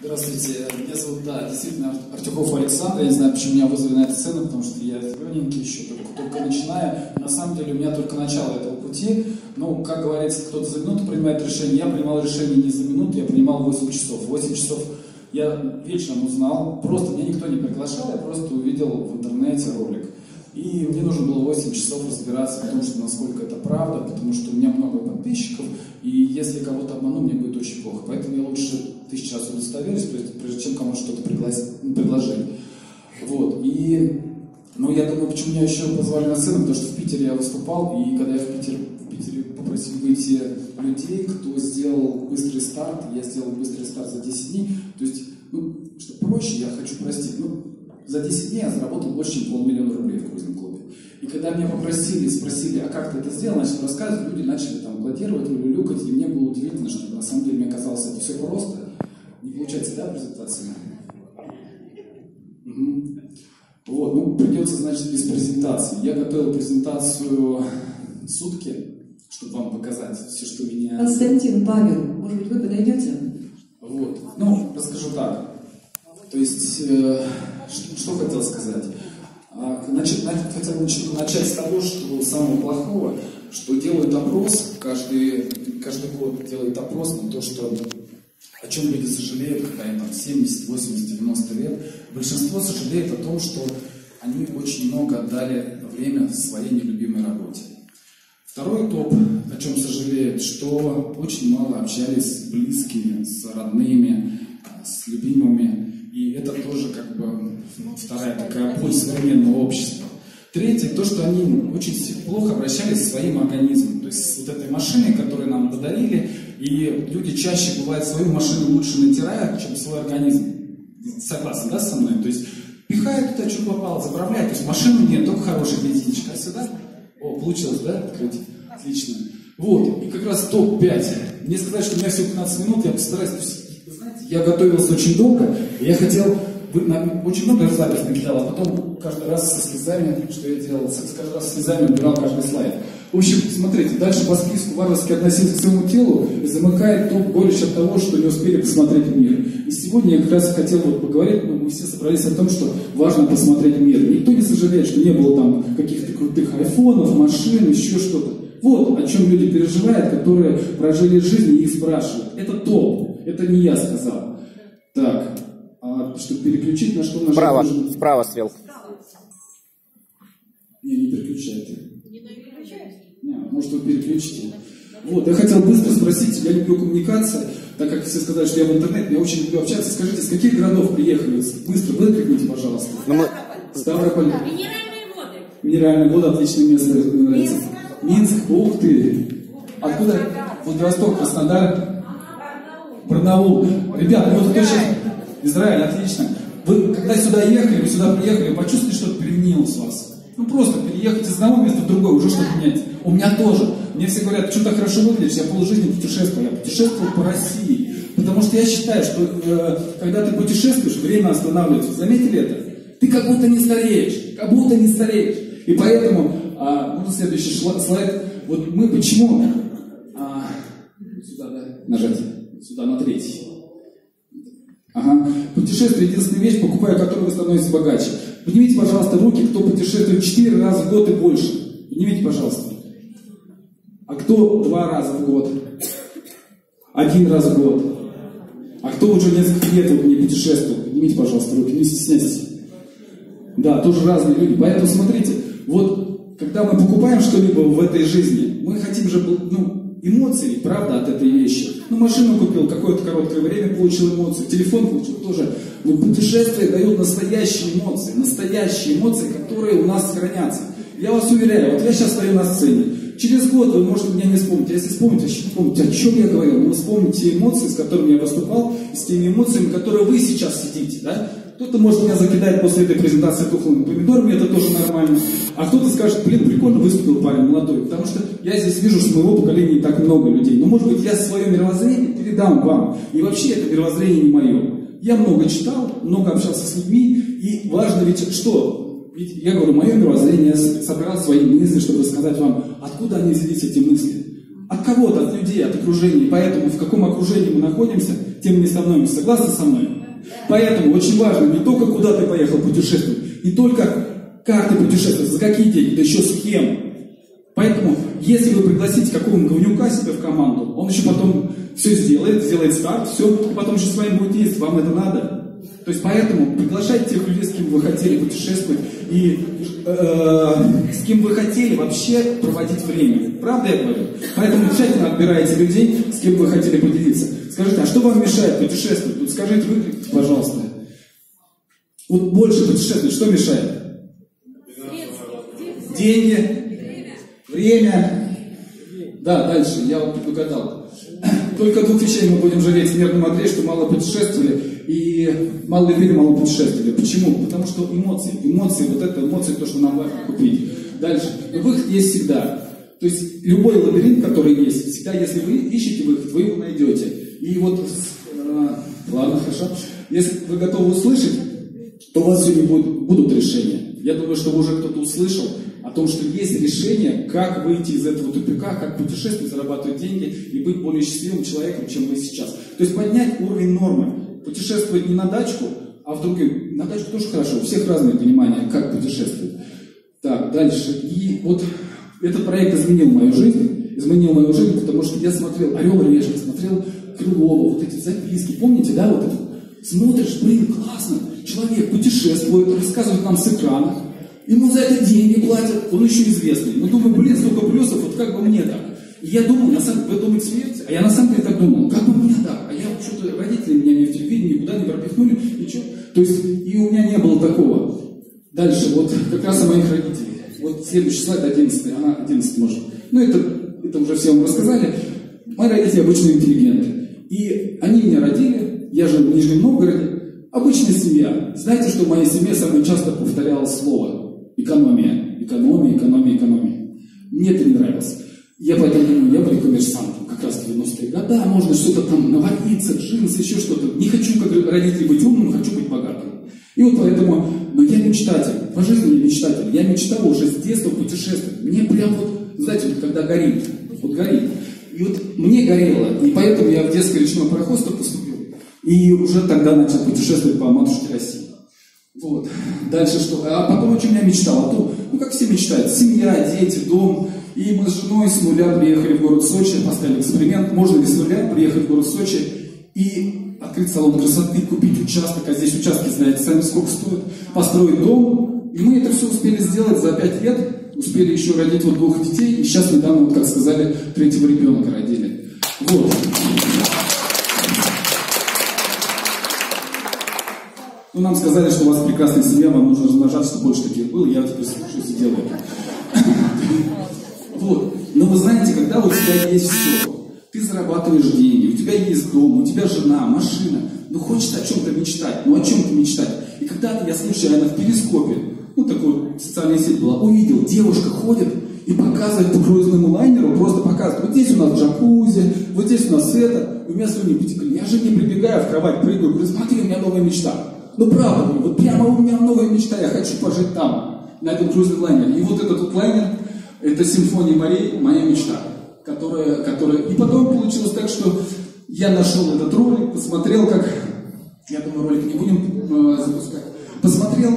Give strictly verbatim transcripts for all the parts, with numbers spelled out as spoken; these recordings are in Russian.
Здравствуйте, меня зовут, да, действительно, Артюков Александр. Я не знаю, почему меня вызвали на эту сцену, потому что я зелененький еще, только, только начинаю. На самом деле у меня только начало этого пути. Ну, как говорится, кто-то за минуту принимает решение. Я принимал решение не за минуту, я принимал восемь часов. восемь часов я вечером узнал, просто меня никто не приглашал, я просто увидел в интернете ролик. И мне нужно было восемь часов разбираться, потому что насколько это правда, потому что у меня много подписчиков, и если кого-то обману, мне будет очень плохо. Поэтому я лучше тысячу раз удостоверюсь, прежде чем кому-то что-то предложить. Вот. И, ну, я думаю, почему меня еще позвали на сцену, потому что в Питере я выступал, и когда я в Питере, в Питере попросил выйти людей, кто сделал быстрый старт, я сделал быстрый старт за десять дней, то есть, ну, что проще, я хочу простить, ну, за десять дней я заработал больше, чем полмиллиона рублей в Крузен-клубе. И когда меня попросили, спросили, а как ты это сделал, начали рассказывать, люди начали там аплодировать, улюлюкать, и мне было удивительно, что на самом деле мне казалось, это все просто. Не получается, да, презентация? Угу. Вот, ну, придется, значит, без презентации. Я готовил презентацию сутки, чтобы вам показать все, что меня... Константин, Павел, может быть, вы подойдете? Вот, ну, расскажу так. То есть... Э... Что, что хотел сказать? Начать, хотел начать с того, что самого плохого, что делают опрос, каждый, каждый год делают опрос на то, что, о чем люди сожалеют, когда им там семьдесят, восемьдесят, девяносто лет. Большинство сожалеет о том, что они очень много отдали время своей нелюбимой работе. Второй топ, о чем сожалеют, что очень мало общались с близкими, с родными, с любимыми. И это тоже как бы вторая такая боль современного общества. Третье, то, что они очень плохо обращались со своим организмом. То есть с вот этой машиной, которую нам подарили, и люди чаще, бывает, свою машину лучше натирают, чем свой организм. Согласны, да, со мной? То есть пихают туда, что попало, заправляют. То есть машины нет, только хорошая бензинчика. А сюда? О, получилось, да, открыть? Отлично. Вот, и как раз топ пять. Мне сказали, что у меня всего пятнадцать минут, я постараюсь... Я готовился очень долго, я хотел, очень много слайдов накидал, а потом каждый раз со слезами, что я делал, каждый раз со слезами убирал каждый слайд. В общем, смотрите, дальше по списку варварски относиться к своему телу и замыкает топ горечь от того, что не успели посмотреть мир. И сегодня я как раз хотел вот поговорить, но мы все собрались о том, что важно посмотреть мир. Никто не сожалеет, что не было там каких-то крутых айфонов, машин, еще что-то. Вот о чем люди переживают, которые прожили жизнь и их спрашивают. Это топ. Это не я сказал. Так, а, чтобы переключить, на что нажать? Вправо, нужно... вправо свел. Не, не переключайте. Не переключайте? Не, может, вы переключите. Вот, я хотел быстро спросить, я люблю коммуникации, так как все сказали, что я в интернете, я очень люблю общаться. Скажите, с каких городов приехали? Быстро выкрикните, пожалуйста. Мы... Ставрополь. Да, минеральные воды. Минеральные воды, отличное место. Минск. Минск, ух ты. Откуда? Владивосток, Краснодар. Барнаул. Ребята, вот кто сейчас... Израиль, отлично. Вы когда сюда ехали, вы сюда приехали, почувствовали, что-то переменилось у вас? Ну просто переехать из одного места в другое, уже что-то менять. У меня тоже. Мне все говорят, что так хорошо выглядишь, я полжизни путешествую. Я путешествую по России. Потому что я считаю, что э, когда ты путешествуешь, время останавливается. Заметили это? Ты как будто не стареешь. Как будто не стареешь. И поэтому, э, ну, следующий слайд. Вот мы почему... Э, сюда, да? Нажать. Сюда, на третий. Ага. Путешествие – единственная вещь, покупая которую вы становитесь богаче. Поднимите, пожалуйста, руки, кто путешествует четыре раза в год и больше. Поднимите, пожалуйста. А кто два раза в год? один раз в год? А кто уже несколько лет не путешествует? Поднимите, пожалуйста, руки, не стесняйтесь. Да, тоже разные люди. Поэтому смотрите, вот когда мы покупаем что-либо в этой жизни, мы хотим же, ну, эмоций, правда, от этой вещи. Ну, машину купил, какое-то короткое время получил эмоции, телефон получил тоже. Но путешествия дают настоящие эмоции, настоящие эмоции, которые у нас хранятся. Я вас уверяю, вот я сейчас стою на сцене. Через год вы, может, меня не вспомните. Если вспомните, вообще помните, о чем я говорил. Но вспомните эмоции, с которыми я выступал, с теми эмоциями, которые вы сейчас сидите, да? Кто-то, может, меня закидает после этой презентации тухлыми помидорами, это тоже нормально. А кто-то скажет, блин, прикольно выступил парень молодой, потому что я здесь вижу, что с моего поколения не так много людей. Но, может быть, я свое мировоззрение передам вам. И вообще, это мировоззрение не мое. Я много читал, много общался с людьми, и важно ведь что? Ведь я говорю, мое мировоззрение, я собрал свои мысли, чтобы рассказать вам, откуда они взялись, эти мысли. от кого-то, от людей, от окружения. Поэтому в каком окружении мы находимся, тем мы становимся. Согласны со мной? Поэтому очень важно не только куда ты поехал путешествовать, не только как ты путешествуешь, за какие деньги, да еще с кем. Поэтому, если вы пригласите какого-нибудь говнюка себе в команду, он еще потом все сделает, сделает старт, все, и потом еще с вами будет действовать, вам это надо. То есть, поэтому приглашайте тех людей, с кем вы хотели путешествовать, и э, с кем вы хотели вообще проводить время. Правда я говорю? Поэтому тщательно отбирайте людей, с кем вы хотели поделиться. Скажите, а что вам мешает путешествовать? Вот скажите, выкрикните, пожалуйста. Вот больше путешествовать, что мешает? Деньги. Время. Да, дальше, я вот угадал. Только двух вещей мы будем жалеть в мирном отре, что мало путешествовали, и мало верили, мало путешествовали. Почему? Потому что эмоции, эмоции, вот это эмоции, то, что нам важно купить. Дальше. Но выход есть всегда. То есть любой лабиринт, который есть, всегда, если вы ищете выход, вы его найдете. И вот, э, ладно, хорошо. Если вы готовы услышать, то у вас сегодня будут, будут решения. Я думаю, что уже кто-то услышал о том, что есть решение, как выйти из этого тупика, как путешествовать, зарабатывать деньги и быть более счастливым человеком, чем вы сейчас. То есть поднять уровень нормы. Путешествовать не на дачку, а в другие. На дачку тоже хорошо, у всех разное понимание, как путешествовать. Так, дальше. И вот этот проект изменил мою жизнь. Изменил мою жизнь, потому что я смотрел «Орёл и решка», смотрел Крылова, вот эти записки. Помните, да, вот это? Смотришь, блин, классно. Человек путешествует, рассказывает нам с экранов. Ему за это деньги платят, он еще известный. Но думаю, блин, столько плюсов, вот как бы мне так. И я думал, на самом деле, вы думаете смерть, а я на самом деле так думал, как бы мне так. А я что-то, родители меня не в телевидении, никуда не пропихнули, ничего. То есть, и у меня не было такого. Дальше, вот как раз о моих родителях. Вот следующий слайд, одиннадцатый, она одиннадцать может. Ну, это, это уже все вам рассказали. Мои родители обычные интеллигенты. И они меня родили, я жил в Нижнем Новгороде. Обычная семья. Знаете, что в моей семье самое часто повторялось слово? Экономия, экономия, экономия, экономия. Мне это не нравилось. Я поэтому думаю, я был коммерсантом, как раз в девяностые годы, можно что-то там навариться, джинсы, еще что-то. Не хочу, как родители, быть умным, хочу быть богатым. И вот поэтому, но я мечтатель, по жизни я мечтатель. Я мечтал уже с детства путешествовать. Мне прям вот, знаете, вот когда горит, вот горит. И вот мне горело, и поэтому я в детское речное пароходство поступил. И уже тогда начал путешествовать по матушке России. Вот. Дальше что? А потом о чем я мечтал? О том, ну как все мечтают, семья, дети, дом. И мы с женой с нуля приехали в город Сочи, поставили эксперимент, можно ли с нуля приехать в город Сочи и открыть салон красоты, купить участок, а здесь участки, знаете, сами сколько стоят, построить дом. И мы это все успели сделать за пять лет, успели еще родить вот двух детей, и сейчас недавно, вот, как сказали, третьего ребенка родили. Вот. Ну, нам сказали, что у вас прекрасная семья, вам нужно размножаться, чтобы больше таких было, я теперь слушаюсь и делаю. Вот. Но вы знаете, когда у тебя есть все, ты зарабатываешь деньги, у тебя есть дом, у тебя жена, машина, ну хочется о чем-то мечтать, ну о чем-то мечтать. И когда-то я случайно в перископе, ну такой социальная сеть была, увидел, девушка ходит и показывает по круизному лайнеру, просто показывает, вот здесь у нас джакузи, вот здесь у нас это, у меня слюни потекли. Я же не прибегаю в кровать, прыгаю, говорю, смотри, у меня новая мечта. Ну правда, вот прямо у меня новая мечта, я хочу пожить там, на этом крузен лайнере. И вот этот вот лайнер, это Симфония Марии, моя мечта. Которая, которая... И потом получилось так, что я нашел этот ролик, посмотрел, как... Я думаю, ролик не будем э, запускать. Посмотрел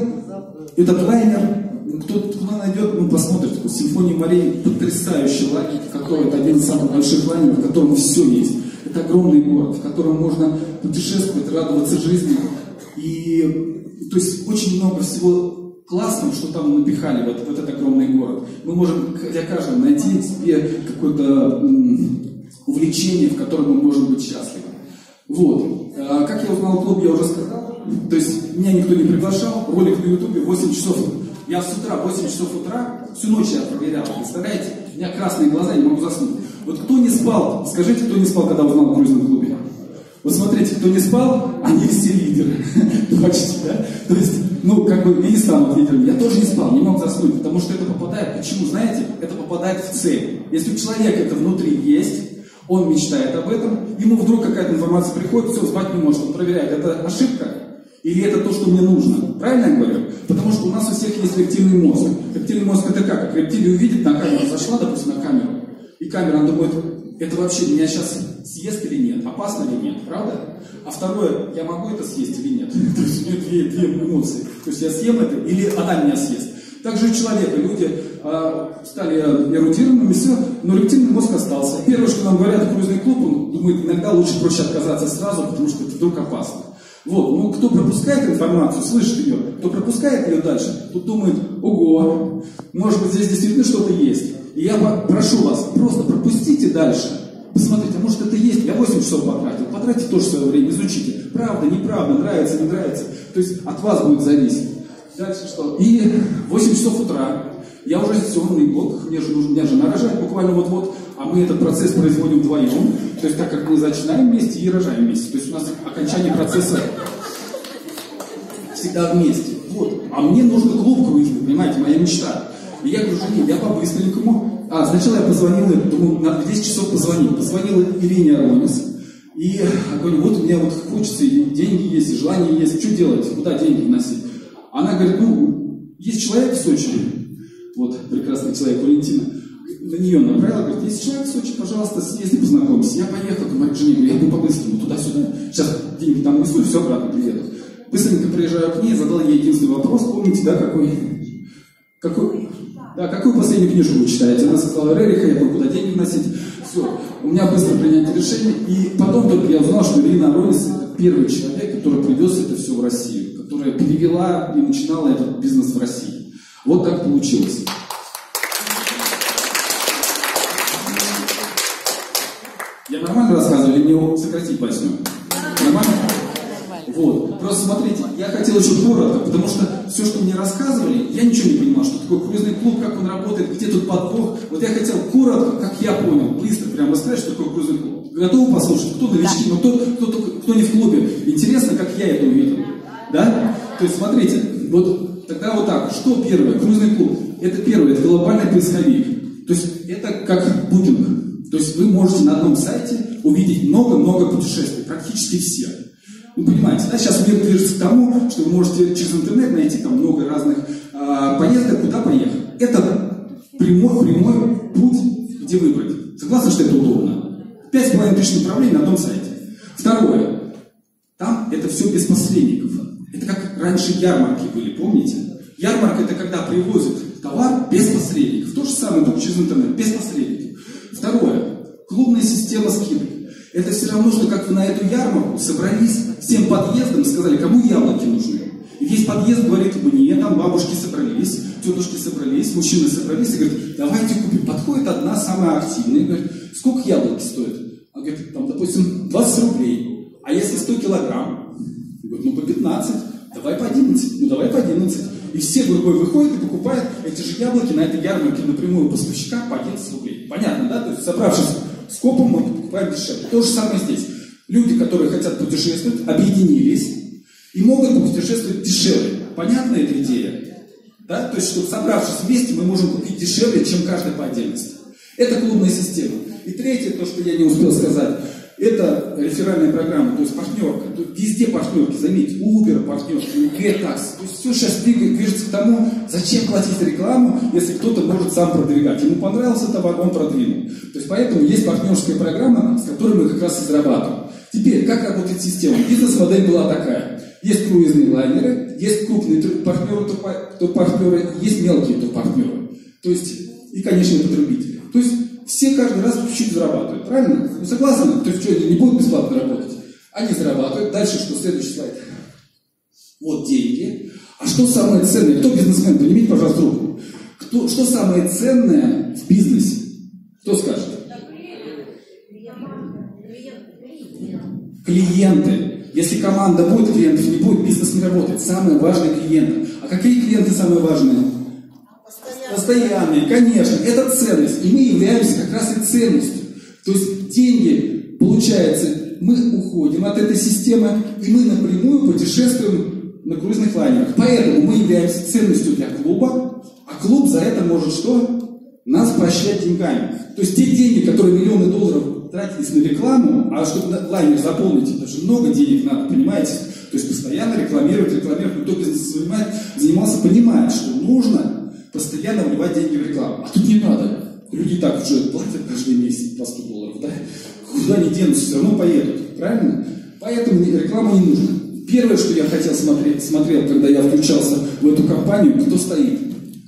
этот лайнер, кто-то найдет, ну посмотрит. Симфония Марии, потрясающий лайнер, который это один из самых больших лайнеров, в котором все есть. Это огромный город, в котором можно путешествовать, радоваться жизни. И, то есть, очень много всего классного, что там напихали, вот, вот этот огромный город. Мы можем для каждого найти себе какое-то м- увлечение, в котором мы можем быть счастливы. Вот. А, как я узнал клуб, я уже сказал. То есть, меня никто не приглашал. Ролик на ютубе восемь часов. Я с утра, восемь часов утра, всю ночь я проверял. Представляете? У меня красные глаза, не могу заснуть. Вот кто не спал, скажите, кто не спал, когда узнал о крузном клубе? Вот смотрите, кто не спал, они все лидеры. Почти, да? То есть, ну, как бы и станут лидерами. Я тоже не спал, не мог заснуть, потому что это попадает, почему, знаете, это попадает в цель. Если у человека это внутри есть, он мечтает об этом, ему вдруг какая-то информация приходит, все, спать не может, он проверяет, это ошибка или это то, что мне нужно. Правильно я говорю? Потому что у нас у всех есть рептильный мозг. Рептильный мозг это как? Рептилия увидит, на камеру зашла, допустим, на камеру, и камера, она думает, Это вообще меня сейчас съест или нет? Опасно или нет? Правда? А второе, я могу это съесть или нет? То есть у меня две, две эмоции. То есть я съем это или она меня съест. Также и человека. Люди э, стали эрудированными, все, но рептильный мозг остался. Первое, что нам говорят, Крузен-клуб, он думает, иногда лучше проще отказаться сразу, потому что это вдруг опасно. Вот, ну кто пропускает информацию, слышит ее, кто пропускает ее дальше, тот думает, ого, может быть здесь действительно что-то есть. И я прошу вас, просто пропустите дальше. Посмотрите, а может это есть, я восемь часов потратил, потратьте тоже свое время, изучите. Правда, неправда, нравится, не нравится. То есть от вас будет зависеть. Дальше что? И восемь часов утра, я уже сессионный блок, мне же нужно, меня жена рожает буквально вот-вот, а мы этот процесс производим вдвоем. То есть так как мы зачинаем вместе и рожаем вместе. То есть у нас окончание процесса всегда вместе. Вот. А мне нужно клуб круизный, понимаете, моя мечта. И я говорю, жене, я по-быстренькому. А, сначала я позвонил, думаю, на десять часов позвонил. Позвонила Ирине Роннис. И говорю, вот у меня вот хочется, и деньги есть, и желание есть. Что делать? Куда деньги вносить? Она говорит, ну, есть человек в Сочи. Вот, прекрасный человек, Валентина. На нее направила, говорит, есть человек в Сочи, пожалуйста, съезди, познакомься. Я поехал, говорю, жене, я иду по-быстрому, туда-сюда. Сейчас деньги там внесу, все, обратно приеду. Быстренько приезжаю к ней, задал ей единственный вопрос. Помните, да, какой? Какой? Да, какую последнюю книжку вы читаете? Она сказала Рериха, я говорю, куда деньги вносить? Все, у меня быстро принято решение. И потом только я узнал, что Ирина Роннис это первый человек, который привез это все в Россию, которая перевела и начинала этот бизнес в России. Вот так получилось. Я нормально рассказываю или мне сократить басню? Нормально? Вот. Просто смотрите, я хотел очень коротко, потому что все, что мне рассказывали, я ничего не понимал, что такое круизный клуб, как он работает, где тут подвох. Вот я хотел коротко, как я понял, быстро прямо рассказать, что такое круизный клуб. Готовы послушать? Кто новички, но кто, кто, кто, кто не в клубе. Интересно, как я это увидел. Да? То есть смотрите, вот тогда вот так. Что первое? Круизный клуб. Это первое, это глобальный поисковик. То есть это как букинг. То есть вы можете на одном сайте увидеть много-много путешествий, практически все. Ну, понимаете, да, сейчас мир движется к тому, что вы можете через интернет найти там много разных э, поездок, куда поехать. Это прямой, прямой путь, где выбрать. Согласны, что это удобно? пять с половиной тысяч направлений на одном сайте. Второе. Там это все без посредников. Это как раньше ярмарки были, помните? Ярмарка – это когда привозят товар без посредников. То же самое, только через интернет, без посредников. Второе. Клубная система скидок. Это все равно, что как вы на эту ярмарку собрались всем подъездом и сказали, кому яблоки нужны. И весь подъезд говорит, мне там бабушки собрались, тетушки собрались, мужчины собрались. И говорит, давайте купим. Подходит одна самая активная и говорит, сколько яблоки стоит? Она говорит, там, допустим, двадцать рублей. А если сто килограмм? Говорит, ну по пятнадцать. Давай по одиннадцать. Ну давай по одиннадцать. И все другой выходят и покупают эти же яблоки на этой ярмарке напрямую у поставщика по одиннадцать рублей. Понятно, да? То есть собравшись скопом мы покупаем дешевле. То же самое здесь. Люди, которые хотят путешествовать, объединились и могут путешествовать дешевле. Понятна эта идея? Да? То есть, чтобы собравшись вместе, мы можем купить дешевле, чем каждый по отдельности. Это клубная система. И третье, то, что я не успел сказать, это реферальная программа, то есть партнерка. То есть везде партнерки, заметьте, у Uber партнерки, у G-Tax. То есть все сейчас движется к тому, зачем платить рекламу, если кто-то может сам продвигать. Ему понравился товар, он продвинул. То есть поэтому есть партнерская программа, с которой мы как раз и зарабатываем. Теперь, как работает система? Бизнес-модель была такая. Есть круизные лайнеры, есть крупные партнеры, топ-партнеры, есть мелкие топ-партнеры. То есть, и, конечно, потребители. То есть, все каждый раз чуть-чуть зарабатывают, правильно? Ну, согласны? То есть, что, они не будут бесплатно работать? Они зарабатывают. Дальше что? Следующий слайд. Вот деньги. А что самое ценное? Кто бизнесмен? Поднимите, пожалуйста, руку. Кто, что самое ценное в бизнесе? Кто скажет? Клиенты. Если команда будет, клиентов не будет, бизнес не работает. Самые важные клиенты. А какие клиенты самые важные? Постоянные, конечно, это ценность. И мы являемся как раз и ценностью. То есть деньги, получается, мы уходим от этой системы, и мы напрямую путешествуем на круизных лайнерах. Поэтому мы являемся ценностью для клуба, а клуб за это может что? Нас поощрять деньгами. То есть те деньги, которые миллионы долларов тратились на рекламу, а чтобы лайнер заполнить, это же много денег надо, понимаете? То есть постоянно рекламировать, рекламировать. Кто бизнесом занимается, понимает, что нужно постоянно вливать деньги в рекламу. А тут не надо. Люди так в джет платят каждый месяц по сто долларов, да? Куда они денутся, все равно поедут, правильно? Поэтому реклама не нужна. Первое, что я хотел смотреть, смотрел, когда я включался в эту компанию, кто стоит?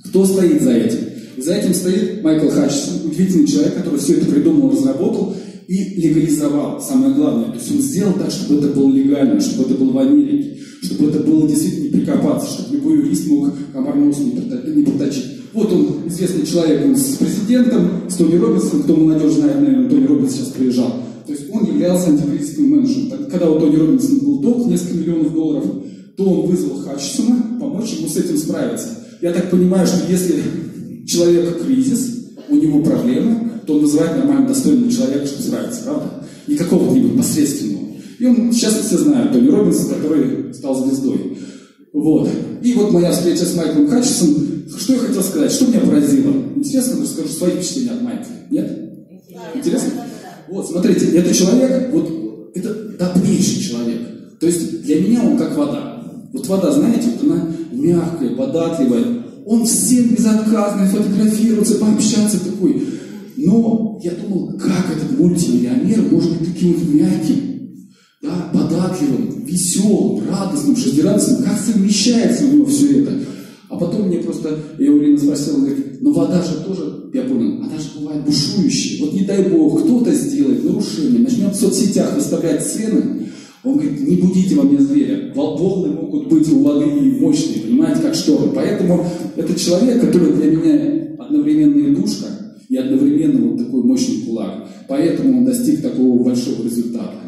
Кто стоит за этим? За этим стоит Майкл Хатчисон, удивительный человек, который все это придумал, разработал и легализовал, самое главное. То есть он сделал так, чтобы это было легально, чтобы это было в Америке, чтобы это было действительно не прикопаться, чтобы любой юрист мог комар нос не проточить. Вот он, известный человек, он с президентом, с Тони Роббинсом, кто молодежь знает, наверное, Тони Роббинс сейчас приезжал. То есть он являлся антикризисным менеджером. Так, когда у Тони Роббинса был долг, несколько миллионов долларов, то он вызвал Хатчисона помочь ему с этим справиться. Я так понимаю, что если человек кризис, у него проблемы, то он вызывает нормально достойного человека, чтобы справиться, правда? Не какого-нибудь посредственного. И он, сейчас все знают, Тони Роббинса, который стал звездой. Вот. И вот моя встреча с Майклом Хатчисоном. Что я хотел сказать? Что меня поразило? Интересно, расскажу свои впечатления от Майкла. Нет? Интересно? Вот, смотрите, это человек, вот, это добрейший человек. То есть для меня он как вода. Вот вода, знаете, вот она мягкая, податливая. Он всем безотказно фотографируется, пообщаться такой. Но я думал, как этот мультимиллионер может быть таким вот мягким, да, податливым, веселым, радостным, шестирадостным. Как совмещается у него все это? А потом мне просто, я у Ирины спросил, говорит, ну вода же тоже, я понял, она же бывает бушующая. Вот не дай бог, кто-то сделает нарушение, начнет в соцсетях выставлять цены. Он говорит, не будите во мне зверя. Волны могут быть у воды мощные, понимаете, как шторы. Поэтому это человек, который для меня одновременно и душка, и одновременно вот такой мощный кулак. Поэтому он достиг такого большого результата.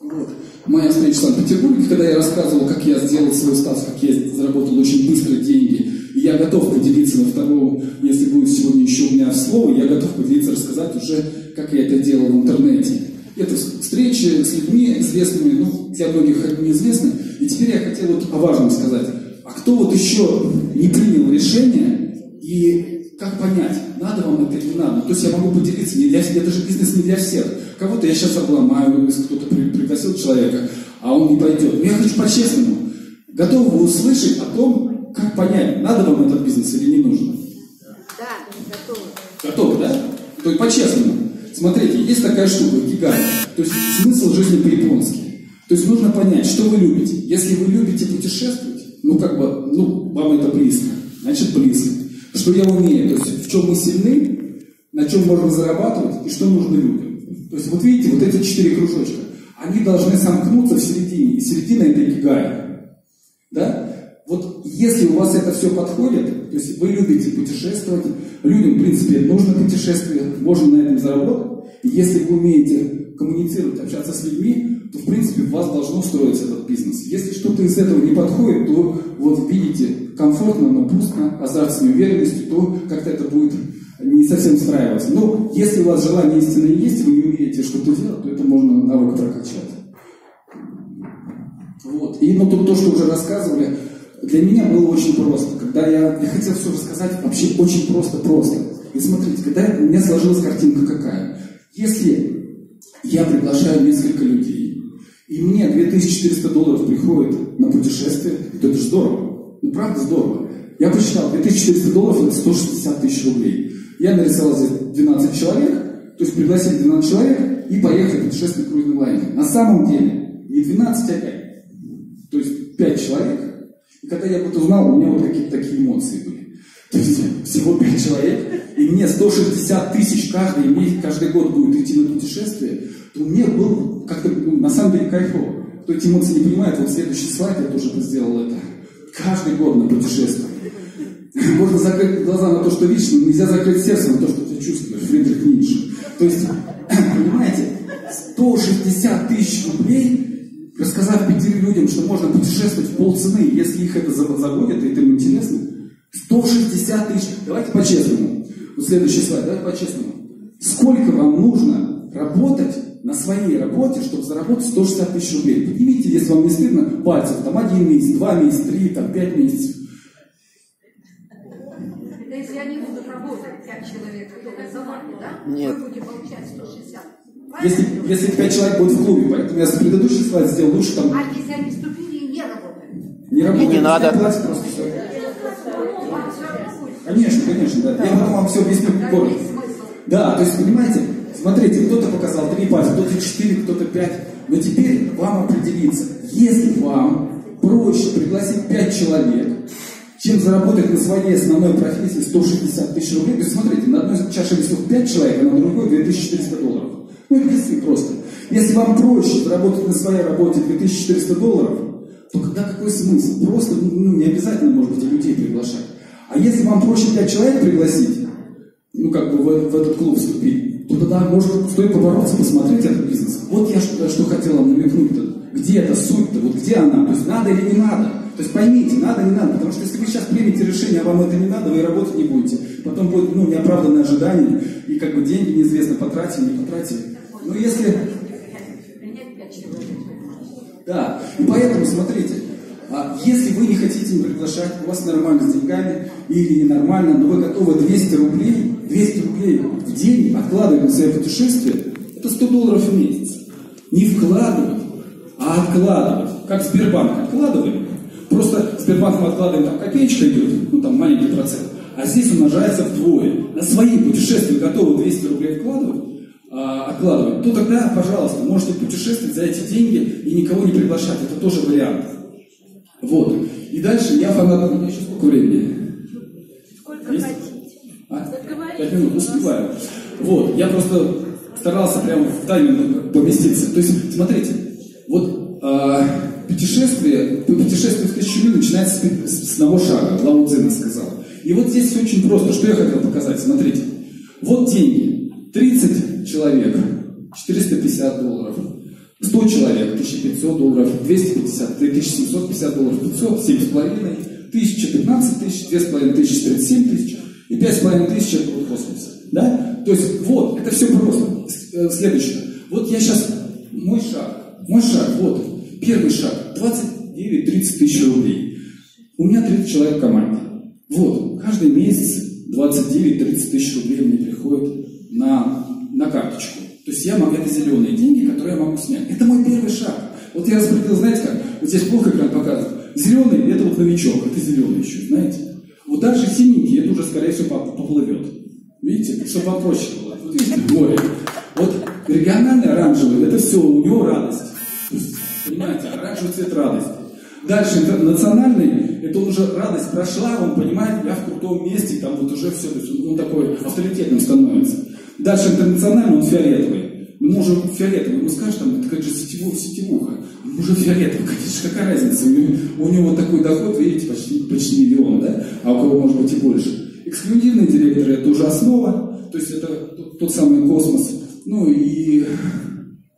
Вот. Моя встреча в Санкт-Петербурге, когда я рассказывал, как я сделал свой стаж, как я заработал очень быстро деньги, и я готов поделиться во втором, если будет сегодня еще у меня слово, я готов поделиться, рассказать уже, как я это делал в интернете. Это встречи с людьми известными, ну, для многих это неизвестны. И теперь я хотел вот о важном сказать. А кто вот еще не принял решение, и как понять, надо вам это или не надо? То есть я могу поделиться, не для, это же бизнес не для всех. Кого-то я сейчас обломаю, если кто-то пригласил человека, а он не пойдет. Но я хочу по-честному. Готовы вы услышать о том, как понять, надо вам этот бизнес или не нужно? Да, готовы. Готовы, да? То есть по-честному. Смотрите, есть такая штука, гигант. То есть смысл жизни по-японски. То есть нужно понять, что вы любите. Если вы любите путешествовать, ну как бы, ну вам это близко, значит близко. Что я умею, то есть в чем мы сильны, на чем можно зарабатывать и что нужно людям. То есть вот видите, вот эти четыре кружочка, они должны сомкнуться в середине, и середина это икигай, да? Вот если у вас это все подходит, то есть вы любите путешествовать, людям, в принципе, нужно путешествие, можно на этом заработать, и если вы умеете коммуницировать, общаться с людьми, то, в принципе, у вас должно строиться этот бизнес. Если что-то из этого не подходит, то, вот видите, комфортно, но пусто, азарт с неуверенностью, то как-то это будет не совсем встраиваться. Но если у вас желание истинное есть, вы не умеете что-то делать, то это можно навык прокачать. Вот. И ну, то, то, что уже рассказывали, для меня было очень просто. Когда я, я хотел все рассказать вообще очень просто-просто. И смотрите, когда у меня сложилась картинка какая. Если я приглашаю несколько людей, и мне две тысячи четыреста долларов приходит на путешествие, то это же здорово. Ну правда здорово. Я посчитал, две тысячи четыреста долларов это сто шестьдесят тысяч рублей. Я нарисовал здесь двенадцать человек, то есть пригласили двенадцать человек и поехали путешествовать на круизном лайнере. На самом деле не двенадцать, а пять. То есть пять человек. И когда я вот узнал, у меня вот какие-то такие эмоции были. То есть всего пять человек, и мне сто шестьдесят тысяч каждый месяц, каждый год будет идти на путешествие, то мне было как-то, ну, на самом деле кайфово. Кто эти эмоции не понимает, вот следующий слайд, я тоже сделал это. Каждый год на путешествие. Можно закрыть глаза на то, что видишь, но нельзя закрыть сердце на то, что ты чувствуешь. Фридрих Нич. То есть, понимаете, сто шестьдесят тысяч рублей, рассказав пяти людям, что можно путешествовать в полцены, если их это заводит, и это им интересно, сто шестьдесят тысяч. Давайте по-честному. Вот следующий слайд, давайте по-честному. Сколько вам нужно работать на своей работе, чтобы заработать сто шестьдесят тысяч рублей? Поднимите, если вам не стыдно, пальцев, там один месяц, два месяца, три, там пять месяцев. Я не буду работать пять человек, только за вами, да? Нет. Вы будете получать сто шестьдесят. Если, если пять человек будет в клубе, поэтому я с предыдущий слайд сделал лучше там... А если они вступили и не работают? Не работают. И не надо. Просто, что... Конечно, конечно, да. Я потом вам все объясню. Да, то есть, понимаете, смотрите, кто-то показал три пальца, кто-то четыре, кто-то пять. Но теперь вам определиться, если вам проще пригласить пять человек, чем заработать на своей основной профессии сто шестьдесят тысяч рублей. То есть, смотрите, на одной чаше весов пять человек, а на другой две тысячи четыреста долларов. Ну, это действительно просто. Если вам проще заработать на своей работе две тысячи четыреста долларов, то когда какой смысл? Просто, ну, не обязательно, может быть, и людей приглашать. А если вам проще пять человек пригласить, ну, как бы в, в этот клуб вступить, то тогда, может, стоит побороться, посмотреть этот бизнес. Вот я что, что хотел вам намекнуть-то. Где эта суть-то? Вот где она? То есть надо или не надо? То есть поймите, надо, не надо. Потому что если вы сейчас примете решение, а вам это не надо, вы работать не будете. Потом будет, ну, неоправданное ожидание, и как бы деньги неизвестно, потратили, не потратили. Ну, если... Да, и поэтому, смотрите, если вы не хотите не приглашать, у вас нормально с деньгами или ненормально, но вы готовы двести рублей, двести рублей в день откладывать на свое путешествие, это сто долларов в месяц. Не вкладывать, а откладывать. Как Сбербанк откладываем. Просто Сбербанк мы откладываем, там копеечка идет, ну там маленький процент, а здесь умножается вдвое. На свои путешествия готовы двести рублей вкладывать, откладывать, то тогда, пожалуйста, можете путешествовать за эти деньги и никого не приглашать. Это тоже вариант. Вот. И дальше я фанат... У меня еще сколько времени? Сколько есть? Хотите. А? Пять минут. Успеваю. Вот. Я просто старался прямо в тайминг поместиться. То есть, смотрите, вот э, путешествие, путешествие в тысячу миль начинается с, с одного шага. Лао Цзы сказал. И вот здесь очень просто. Что я хотел показать? Смотрите. Вот деньги. тридцать человек, четыреста пятьдесят долларов, сто человек, тысяча пятьсот долларов, двести пятьдесят, три тысячи семьсот пятьдесят долларов, пятьсот, семь с половиной, тысяча, пятнадцать тысяч, две с половиной тысячи, тридцать семь тысяч и пять с половиной тысяч от космоса. Да? То есть вот, это все просто. Следующее. Вот я сейчас, мой шаг, мой шаг, вот, первый шаг, двадцать девять - тридцать тысяч рублей. У меня тридцать человек в команде. Вот, каждый месяц двадцать девять - тридцать тысяч рублей мне приходит на... на карточку. То есть я могу, это зеленые деньги, которые я могу снять. Это мой первый шаг. Вот я распределил, знаете как, вот здесь плохо экран показывает. Зеленый, это вот новичок, это зеленый еще, знаете. Вот дальше синенький, это уже, скорее всего, поплывет. Видите, чтобы попроще было. Вот видите, море. Вот региональный оранжевый, это все, у него радость. Понимаете, оранжевый цвет радости. Дальше национальный, это уже радость прошла, он понимает, я в крутом месте, там вот уже все, он такой авторитетным становится. Дальше интернационально он фиолетовый. Ну, уже фиолетовый, ну скажешь, там, это как же сетевуха, сетевуха. Ну, уже фиолетовый, конечно, какая разница. У него, у него такой доход, видите, почти, почти миллион, да? А у кого может быть и больше. Эксклюзивный директор – это уже основа, то есть это тот, тот самый космос. Ну и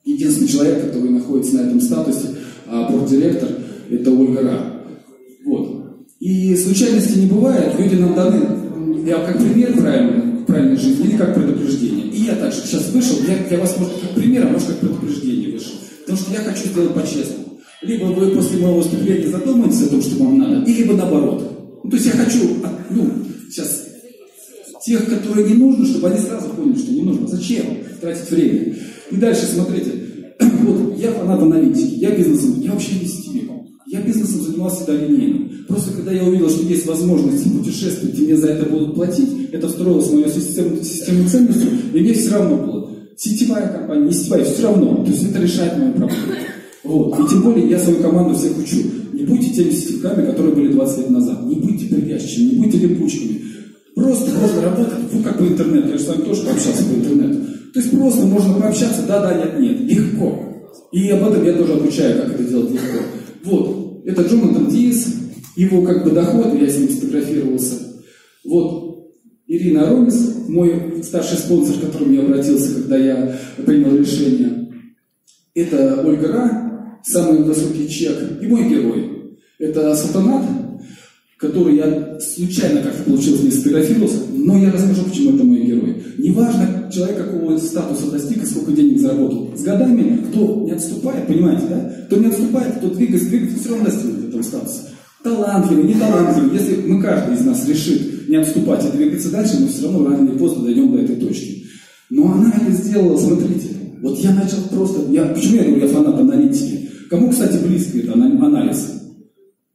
единственный человек, который находится на этом статусе, а борт-директор – это Ольга Ра. Вот. И случайности не бывает, люди нам даны, я как пример правильно, правильной жизни, или как предупреждение. И я так же сейчас вышел, я, я вас, может, как пример, а может, как предупреждение вышел. Потому что я хочу сделать по-честному. Либо вы после моего выступления задумаетесь о том, что вам надо, и либо наоборот. Ну, то есть я хочу, ну, сейчас, тех, которые не нужны, чтобы они сразу поняли, что не нужно. Зачем тратить время? И дальше, смотрите, вот я фанат аналитики, я бизнесом, я вообще не стиль. Я бизнесом занимался всегда линейным. Просто когда я увидел, что есть возможность путешествовать, и мне за это будут платить, это встроилось в мою систему, систему ценностей, и мне все равно было. Сетевая компания, не сетевая, все равно. То есть это решает мою проблему. Вот. И тем более я свою команду всех учу. Не будьте теми сетевками, которые были двадцать лет назад. Не будьте привязчивыми, не будьте липучками. Просто можно работать, ну как по интернету. Я же с вами тоже пообщался по интернету. То есть просто можно пообщаться, да-да, нет-нет. Легко. И об этом я тоже обучаю, как это делать легко. Вот, это Джонатан Диес, его как бы доход, я с ним сфотографировался. Вот, Ирина Роннис, мой старший спонсор, к которому я обратился, когда я принял решение. Это Ольга Ра, самый высокий чек, и мой герой. Это Салтанат, который я случайно как-то получилось, не сфотографировался, но я расскажу, почему это мой герой. Неважно, человек какого статуса достиг и сколько денег заработал. С годами, кто не отступает, понимаете, да? Кто не отступает, кто двигается, двигается, все равно достигнет этого статуса. Талантливый, не талантливый. Если мы, каждый из нас, решит не отступать и двигаться дальше, мы все равно рано или поздно дойдем до этой точки. Но она это сделала, смотрите. Вот я начал просто... Я, почему я говорю, я фанат аналитики? Кому, кстати, близко это анализ?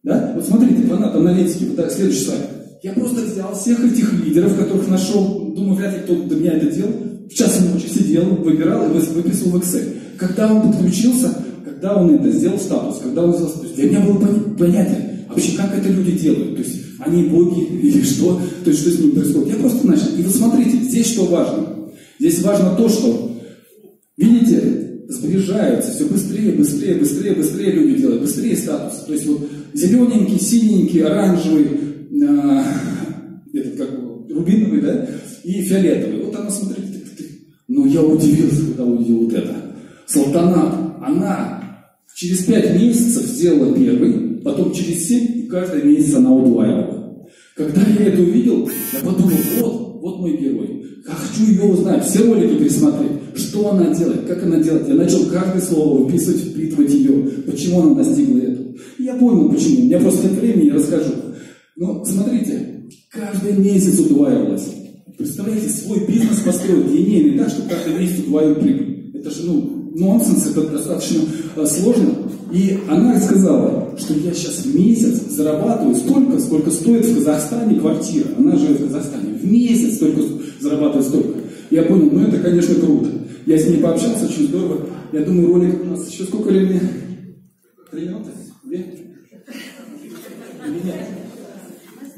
Да? Вот смотрите, фанат аналитики, вот так, следующий слайд. Я просто взял всех этих лидеров, которых нашел, думаю, вряд ли кто-то до меня это делал, в час ночи сидел, выбирал и выписывал в Excel. Когда он подключился, когда он это сделал статус, когда он сделал статус, для меня было понятие вообще, как это люди делают, то есть они боги или что, то есть что с ними происходит. Я просто начал. И вот смотрите, здесь что важно. Здесь важно то, что, видите, сближаются все быстрее, быстрее, быстрее, быстрее люди делают, быстрее статус. То есть вот зелененький, синенький, оранжевый, э, этот как рубиновый, да, и фиолетовый. Вот она, смотрите, тык, тык. Но я удивился, когда увидел вот это. Салтанат, она через пять месяцев сделала первый, потом через семь, и каждый месяц она удваивала. Когда я это увидел, я подумал, вот, вот мой герой. Я хочу ее узнать, все ролики пересмотреть, что она делает, как она делает. Я начал каждое слово выписывать, впитывать ее, почему она достигла этого. И я понял, почему. У меня просто нет времени, я расскажу. Но смотрите, каждый месяц удваивалось. Представляете, свой бизнес построить линейный так, чтобы каждый месяц удваивать прибыль. Это же, ну, нонсенс, это достаточно э, сложно. И она сказала, что я сейчас в месяц зарабатываю столько, сколько стоит в Казахстане квартира. Она живет в Казахстане. В месяц только зарабатывает столько. Я понял, ну это, конечно, круто. Я с ней пообщался, очень здорово. Я думаю, ролик у нас еще сколько времени? Три минуты? Две? Нет?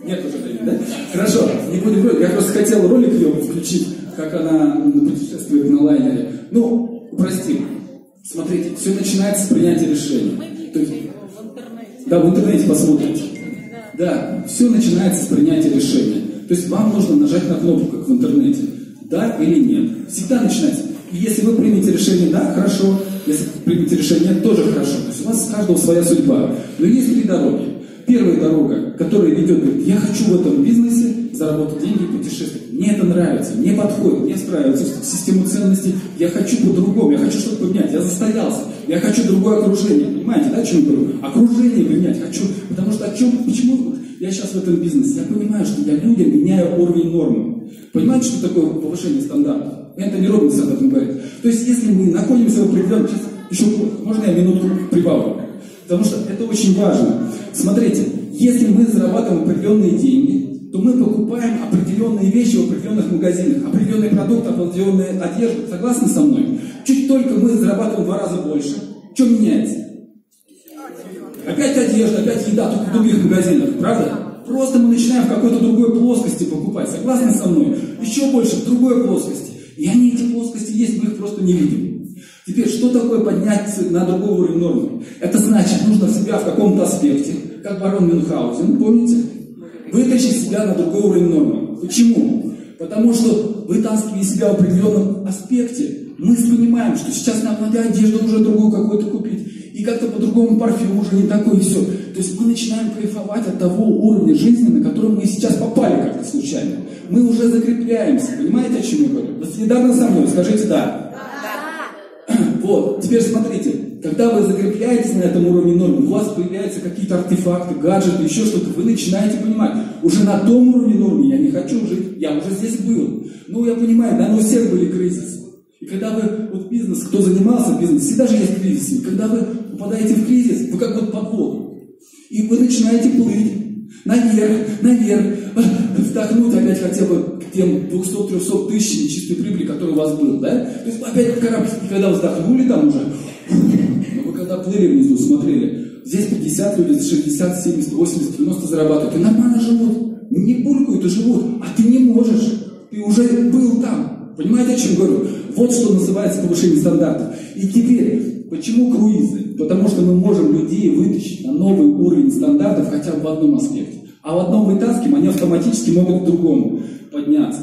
Нет уже времени, да? Хорошо, не будем говорить. Я просто хотел ролик ее включить, как она путешествует на лайнере. Ну, прости. Смотрите, все начинается с принятия решения. То есть, в интернете. Да, в интернете посмотрите. Да, все начинается с принятия решения. То есть вам нужно нажать на кнопку, как в интернете. Да или нет. Всегда начинайте. И если вы примете решение да, хорошо. Если примете решение нет, тоже хорошо. То есть у вас у каждого своя судьба. Но есть три дороги. Первая дорога, которая ведет, говорит, я хочу в этом бизнесе заработать деньги и путешествовать. Мне это нравится, мне подходит, мне справится в систему ценностей. Я хочу по-другому, я хочу что-то поменять, я застоялся. Я хочу другое окружение. Понимаете, да, о чем я говорю? Окружение поменять хочу. Потому что о чем, почему я сейчас в этом бизнесе? Я понимаю, что я людям меняю уровень нормы. Понимаете, что такое повышение стандартов? Энтони Роббинс об этом говорит. То есть, если мы находимся в определенном... Сейчас еще можно я минутку прибавлю? Потому что это очень важно. Смотрите, если мы зарабатываем определенные деньги, то мы покупаем определенные вещи в определенных магазинах, определенные продукты, определенные одежды. Согласны со мной? Чуть только мы зарабатываем в два раза больше, что меняется? Опять одежда, опять еда, только в других магазинах, правда? Просто мы начинаем в какой-то другой плоскости покупать. Согласны со мной? Еще больше в другой плоскости. И они, эти плоскости, есть, мы их просто не видим. Теперь, что такое подняться на другой уровень нормы? Это значит, нужно себя в каком-то аспекте, как барон Мюнхгаузен, помните? Вытащить себя на другой уровень нормы. Почему? Потому что, вытаскивая себя в определенном аспекте, мы понимаем, что сейчас нам надо одежду уже другую какую-то купить, и как-то по-другому парфюм уже не такой, и все. То есть мы начинаем кайфовать от того уровня жизни, на который мы сейчас попали как-то случайно. Мы уже закрепляемся, понимаете, о чем я говорю? Вы солидарны со мной, скажите «да». Вот, теперь смотрите, когда вы закрепляетесь на этом уровне нормы, у вас появляются какие-то артефакты, гаджеты, еще что-то, вы начинаете понимать, уже на том уровне нормы я не хочу жить, я уже здесь был. Ну, я понимаю, да, но у всех были кризисы. И когда вы, вот бизнес, кто занимался бизнесом, всегда же есть кризисы. И когда вы попадаете в кризис, вы как вот под воду. И вы начинаете плыть наверх, наверх, вдохнуть опять хотя бы к тем двухсот-трехсот тысяч нечистой прибыли, который у вас был, да? То есть опять корабль, когда вздохнули там уже, но вы когда плыли внизу, смотрели, здесь пятьдесят люди, шестьдесят, семьдесят, восемьдесят, девяносто зарабатывают, и нормально живут, не булькают и живут, а ты не можешь, ты уже был там, понимаете, о чем говорю? Вот что называется повышение стандартов. И теперь, почему круизы? Потому что мы можем людей вытащить на новый уровень стандартов хотя бы в одном аспекте. А в одном вытаскиваем, они автоматически могут к другому подняться.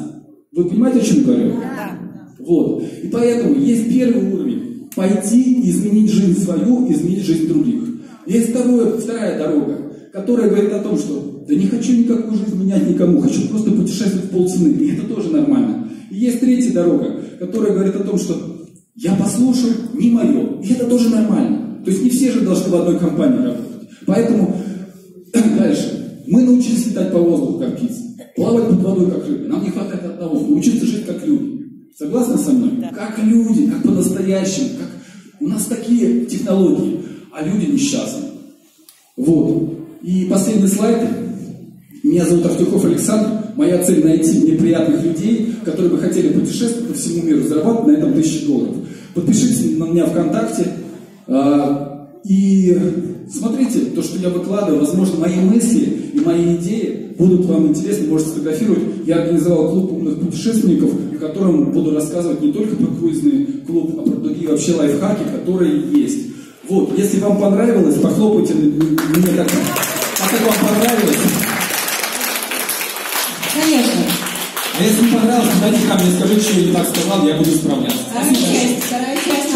Вы понимаете, о чем я говорю? Да. Вот. И поэтому есть первый уровень. Пойти и изменить жизнь свою, изменить жизнь других. Есть второе, вторая дорога, которая говорит о том, что да не хочу никакую жизнь менять никому, хочу просто путешествовать полцены. И это тоже нормально. И есть третья дорога, которая говорит о том, что я послушал, не мое. И это тоже нормально. То есть не все же должны в одной компании работать. Поэтому дальше. Мы научились летать по воздуху, как птицы, плавать под водой, как рыбы. Нам не хватает одного. Научиться жить, как люди. Согласны со мной? Да. Как люди, как по-настоящему. Как... У нас такие технологии, а люди несчастны. Вот. И последний слайд. Меня зовут Артюков Александр. Моя цель — найти неприятных людей, которые бы хотели путешествовать по всему миру, зарабатывать на этом тысячи долларов. Подпишитесь на меня ВКонтакте и смотрите то, что я выкладываю. Возможно, мои мысли и мои идеи будут вам интересны, можете сфотографировать. Я организовал клуб умных путешественников, в котором буду рассказывать не только про круизный клуб, а про другие вообще лайфхаки, которые есть. Вот, если вам понравилось, похлопайте мне так. А как вам понравилось? Конечно. А если не понравилось, дайте ко мне, скажите, что я не так сказал, я буду исправляться. Вторая часть, вторая часть.